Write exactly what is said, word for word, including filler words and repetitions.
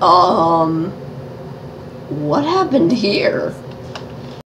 Um, what happened here?